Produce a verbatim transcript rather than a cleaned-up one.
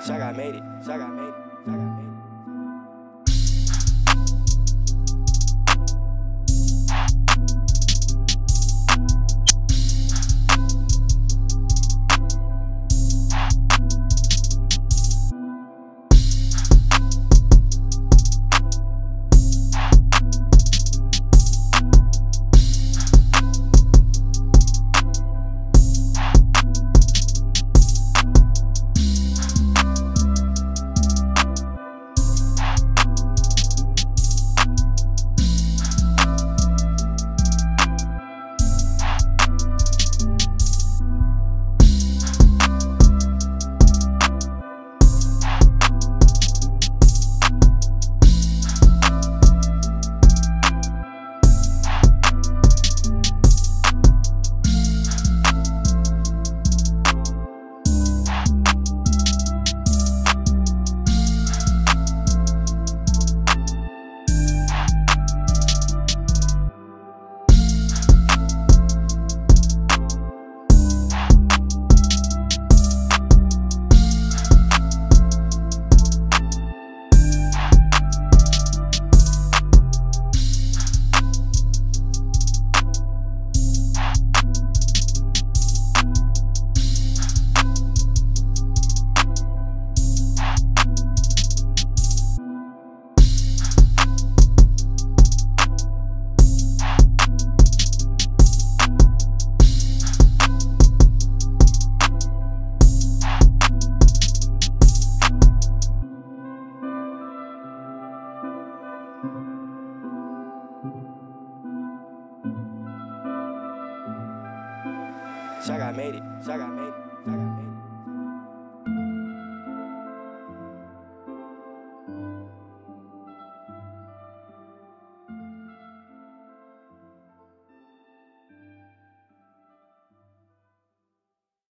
ShyGuy made it. ShyGuy made it. ShyGuy made it. ShyGuy made it. ShyGuy made it. ShyGuy made it.